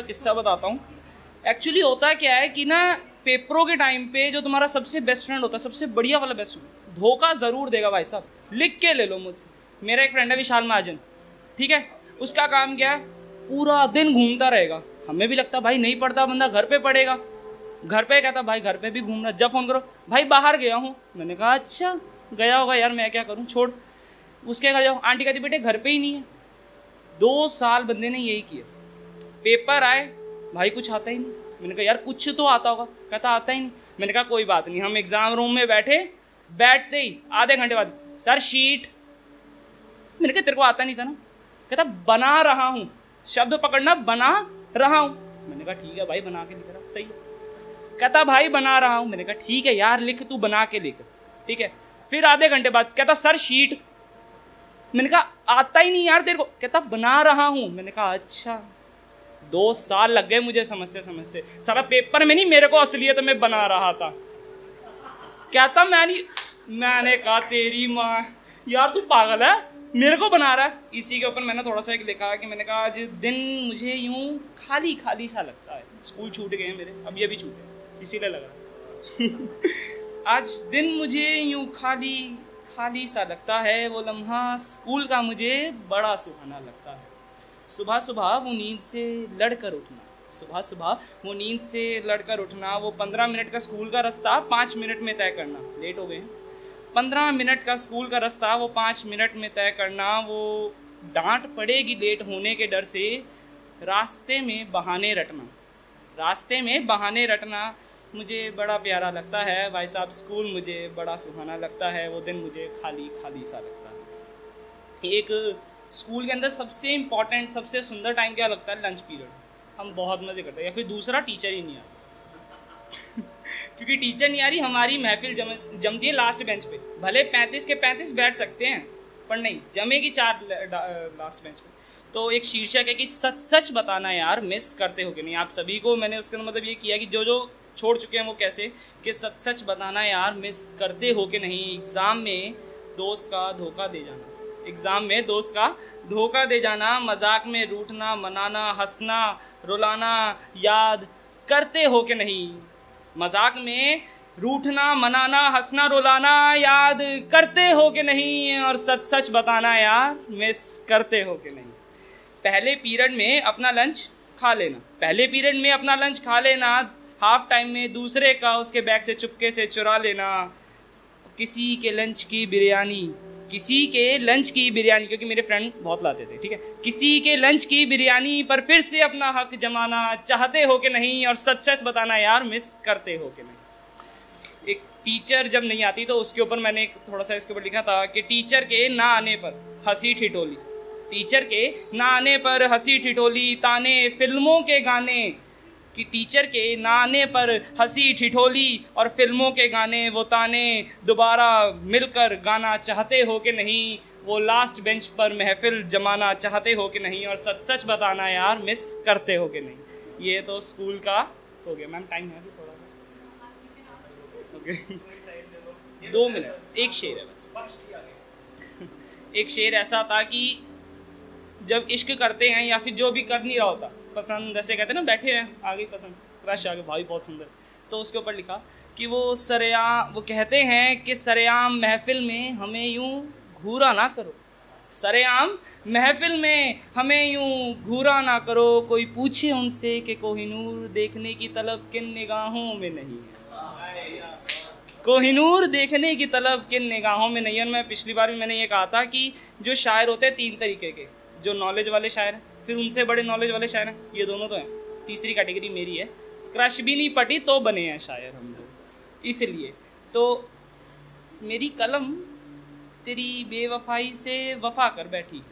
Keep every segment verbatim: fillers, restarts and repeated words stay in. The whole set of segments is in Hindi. का किस्सा बताता हूँ। एक्चुअली होता क्या है कि ना पेपरों के टाइम पे जो तुम्हारा सबसे बेस्ट फ्रेंड होता है, सबसे बढ़िया वाला बेस्ट फ्रेंड, धोखा ज़रूर देगा भाई साहब। लिख के ले लो मुझसे। मेरा एक फ्रेंड है विशाल माजन, ठीक है। उसका काम क्या है, पूरा दिन घूमता रहेगा। हमें भी लगता भाई नहीं पढ़ता बंदा, घर पे पढ़ेगा। घर पे कहता भाई घर पे भी घूमना। जब फ़ोन करो, भाई बाहर गया हूँ। मैंने कहा अच्छा गया होगा यार, मैं क्या करूँ, छोड़। उसके घर जाओ, आंटी कहती बेटे घर पे ही नहीं है। दो साल बंदे ने यही किया। पेपर आए, भाई कुछ आता ही नहीं। मैंने कहा यार कुछ तो आता होगा, कहता आता ही नहीं। मैंने कहा कोई बात नहीं। हम एग्ज़ाम रूम में बैठे, बैठते ही आधे घंटे बाद सर शीट। मैंने कहा तेरे को आता नहीं था ना। कहता बना रहा हूँ, शब्द पकड़ना, बना रहा हूँ। मैंने कहा ठीक है भाई, बना के लिख रहा, सही है। कहता भाई बना रहा हूँ। मैंने कहा ठीक है यार लिख, तू बना के लिख, ठीक है। फिर आधे घंटे बाद कहता सर शीट। मैंने कहा आता ही नहीं यार तेरे को। कहता बना रहा हूँ। मैंने कहा अच्छा। दो साल लग गए मुझे समझते समझते। सारा पेपर में नहीं, मेरे को असलियत में बना रहा था। कहता मैं नहीं। मैंने कहा तेरी माँ, यार तू पागल है, मेरे को बना रहा है। इसी के ऊपर मैंने थोड़ा सा एक लिखा कि मैंने कहा आज दिन मुझे यूं खाली खाली सा लगता है। स्कूल छूट गए मेरे, अब ये भी छूट गए, इसीलिए लगा आज दिन मुझे यूं खाली खाली सा लगता है। वो लम्हा स्कूल का मुझे बड़ा सुहाना लगता है। सुबह सुबह वो नींद से लड़कर उठना, सुबह सुबह वो नींद से लड़कर उठना, वो पंद्रह मिनट का स्कूल का रास्ता पाँच मिनट में तय करना। लेट हो गए। पंद्रह मिनट का स्कूल का रास्ता वो पाँच मिनट में तय करना, वो डांट पड़ेगी लेट होने के डर से रास्ते में बहाने रटना, रास्ते में बहाने रटना मुझे बड़ा प्यारा लगता है। भाई साहब स्कूल मुझे बड़ा सुहाना लगता है, वो दिन मुझे खाली खाली सा लगता है। एक स्कूल के अंदर सबसे इम्पॉर्टेंट, सबसे सुंदर टाइम क्या लगता है, लंच पीरियड। हम बहुत मज़े करते हैं। या फिर दूसरा, टीचर ही नहीं आता क्योंकि टीचर नहीं आ रही, हमारी महफिल जम जमती है लास्ट बेंच पे। भले पैंतीस के पैंतीस बैठ सकते हैं, पर नहीं जमेगी चार लास्ट बेंच पे। तो एक शीर्षक है कि सच सच बताना यार, मिस करते हो कि नहीं। आप सभी को मैंने उसके मतलब ये किया कि जो जो छोड़ चुके हैं वो कैसे, कि सच सच बताना यार, मिस करते हो कि नहीं। एग्ज़ाम में दोस्त का धोखा दे जाना, एग्ज़ाम में दोस्त का धोखा दे जाना, मजाक में रूठना, मनाना, हंसना, रुलाना, याद करते हो कि नहीं। मजाक में रूठना, मनाना, हंसना, रुलाना, याद करते हो कि नहीं। और सच सच बताना यार, मिस करते हो कि नहीं। पहले पीरियड में अपना लंच खा लेना, पहले पीरियड में अपना लंच खा लेना, हाफ टाइम में दूसरे का उसके बैग से चुपके से चुरा लेना, किसी के लंच की बिरयानी, किसी के लंच की बिरयानी, क्योंकि मेरे फ्रेंड बहुत लाते थे, ठीक है। किसी के लंच की बिरयानी पर फिर से अपना हक जमाना, चाहते हो कि नहीं। और सच सच बताना यार, मिस करते हो कि नहीं। एक टीचर जब नहीं आती तो उसके ऊपर मैंने थोड़ा सा इसके ऊपर लिखा था कि टीचर के ना आने पर हंसी ठिठोली, टीचर के ना आने पर हंसी ठिठोली, ताने, फिल्मों के गाने। कि टीचर के ना आने पर हंसी ठिठोली और फिल्मों के गाने, वो ताने, दोबारा मिलकर गाना, चाहते हो कि नहीं। वो लास्ट बेंच पर महफिल जमाना, चाहते हो कि नहीं। और सच सच बताना यार, मिस करते हो कि नहीं। ये तो स्कूल का हो गया। मैम टाइम है थोड़ा सा, ओके दो मिनट। एक शेर है बस। एक शेर ऐसा था कि जब इश्क करते हैं या फिर जो भी कर नहीं रहा होता पसंद, जैसे कहते हैं ना बैठे हैं आगे पसंद, क्रश आगे, भाई बहुत सुंदर। तो उसके ऊपर लिखा कि वो सरेआम, वो कहते हैं कि सरेआम महफिल में हमें यूं घूरा ना करो, सरेआम महफिल में हमें यूं घूरा ना करो, कोई पूछे उनसे कि कोहिनूर देखने की तलब किन निगाहों में नहीं है, कोहिनूर देखने की तलब किन निगाहों में नहीं है। मैं पिछली बार भी मैंने ये कहा था कि जो शायर होते हैं तीन तरीके के, जो नॉलेज वाले शायर हैं, फिर उनसे बड़े नॉलेज वाले शायर हैं, ये दोनों तो हैं, तीसरी कैटेगरी मेरी है, क्रश भी नहीं पटी तो बने हैं शायर हम लोग। इसलिए तो मेरी कलम तेरी बेवफाई से वफा कर बैठी है,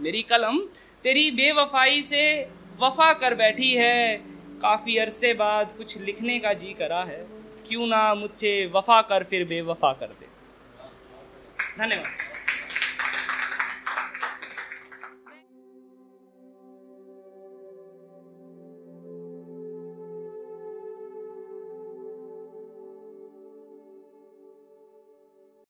मेरी कलम तेरी बेवफाई से वफा कर बैठी है, काफ़ी अरसे बाद कुछ लिखने का जी करा है, क्यों ना मुझसे वफा कर फिर बेवफा कर दे। धन्यवाद।